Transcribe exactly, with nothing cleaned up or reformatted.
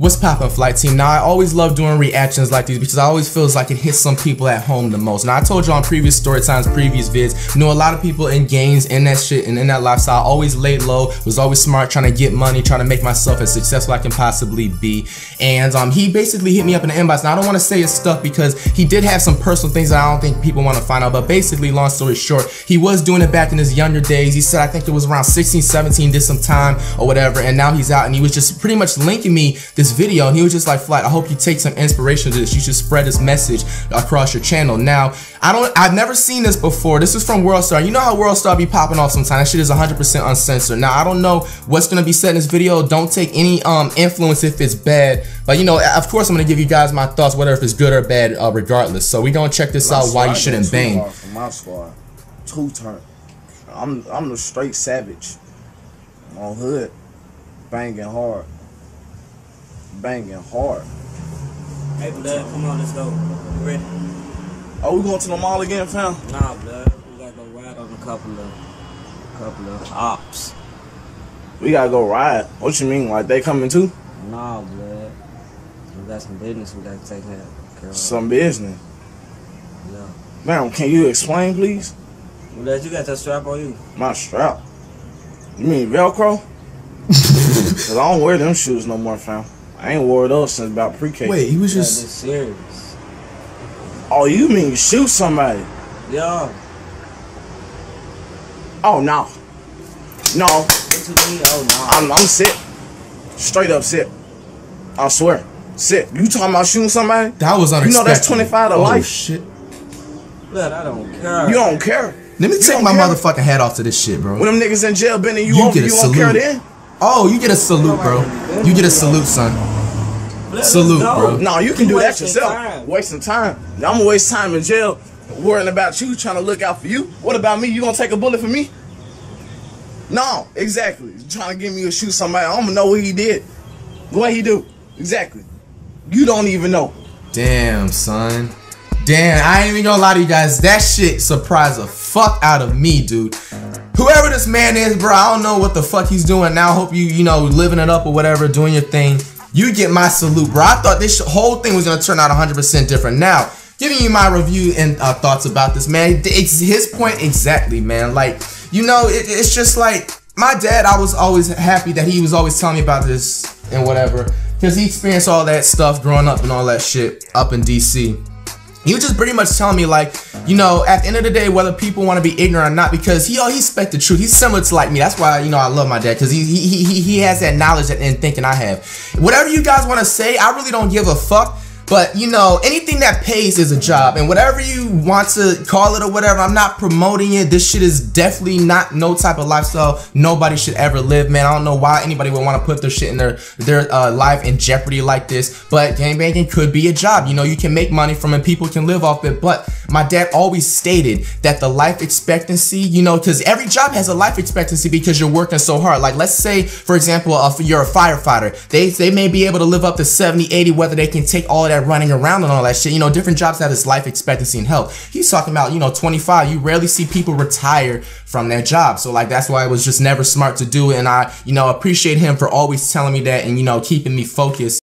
What's poppin', Flight Team? Now, I always love doing reactions like these because I always feels like it hits some people at home the most. Now, I told you on previous story times, previous vids, you know, a lot of people in games, in that shit, and in that lifestyle, always laid low, was always smart, trying to get money, trying to make myself as successful I can possibly be. And um, he basically hit me up in the inbox. Now, I don't want to say his stuff because he did have some personal things that I don't think people want to find out, but basically, long story short, he was doing it back in his younger days. He said, I think it was around sixteen, seventeen, did some time or whatever, and now he's out, and he was just pretty much linking me this video, and he was just like, Flight, I hope you take some inspiration to this. You should spread this message across your channel. Now, I don't, I've never seen this before. This is from Worldstar. You know how Worldstar be popping off sometimes. That shit is one hundred percent uncensored. Now, I don't know what's gonna be said in this video. Don't take any um influence if it's bad. But you know, of course, I'm gonna give you guys my thoughts, whether if it's good or bad, uh, regardless. So we gonna check this my out. Why you shouldn't bang? My squad, two turn. I'm I'm the straight savage. I'm on hood, banging hard. Banging hard. Hey, blood, come on, let's go. You ready? Are we going to the mall again, fam? Nah, blood. We gotta go ride on a couple of, a couple of ops. We gotta go ride. What you mean? Like they coming too? Nah, blood. We got some business we gotta take care of. Some business. Yeah. Ma'am, can you explain, please? Blood, you got that strap on you? My strap? You mean Velcro? Cause I don't wear them shoes no more, fam. I ain't wore those since about pre-K. Wait, he was just... That's serious. Oh, you mean shoot somebody? Yeah. Oh, no. No. What you mean? Oh, no. I'm, I'm sick. Straight up sick. I swear. Sick. You talking about shooting somebody? That was unexpected. You know that's twenty-five to oh, life. Shit. Look, I don't care. You don't care. Let me you take my care? motherfucking hat off to this shit, bro. When them niggas in jail bending you, you over, you won't care then? Oh, you get a salute, bro. You get a salute, son. Salute, bro. No, you can do that yourself. Wasting time. I'm gonna waste time in jail worrying about you, trying to look out for you. What about me? You gonna take a bullet for me? No, exactly. You're trying to give me a shoot somebody. I don't know what he did. What he do? Exactly. You don't even know. Damn, son. Damn, I ain't even gonna lie to you guys. That shit surprised the fuck out of me, dude. Whoever this man is, bro, I don't know what the fuck he's doing now. I hope you, you know, living it up or whatever, doing your thing. You get my salute, bro. I thought this whole thing was gonna turn out one hundred percent different. Now, giving you my review and uh, thoughts about this, man. It's his point exactly, man. Like, you know, it, it's just like my dad. I was always happy that he was always telling me about this and whatever, because he experienced all that stuff growing up and all that shit up in D C. He was just pretty much telling me, like, you know, at the end of the day, whether people want to be ignorant or not, because he always spec the truth. He's similar to like me. That's why, you know, I love my dad, because he, he he he has that knowledge and thinking I have. Whatever you guys want to say, I really don't give a fuck. But, you know, anything that pays is a job. And whatever you want to call it or whatever, I'm not promoting it. This shit is definitely not no type of lifestyle nobody should ever live, man. I don't know why anybody would want to put their shit in their, their uh, life in jeopardy like this. But gangbanging could be a job. You know, you can make money from it. People can live off it. But my dad always stated that the life expectancy, you know, because every job has a life expectancy because you're working so hard. Like, let's say, for example, uh, you're a firefighter. They, they may be able to live up to seventy, eighty, whether they can take all of that running around and all that shit. You know, different jobs have its life expectancy and health. He's talking about, you know, twenty-five. You rarely see people retire from their job. So like, that's why it was just never smart to do it. And I, you know, appreciate him for always telling me that and, you know, keeping me focused.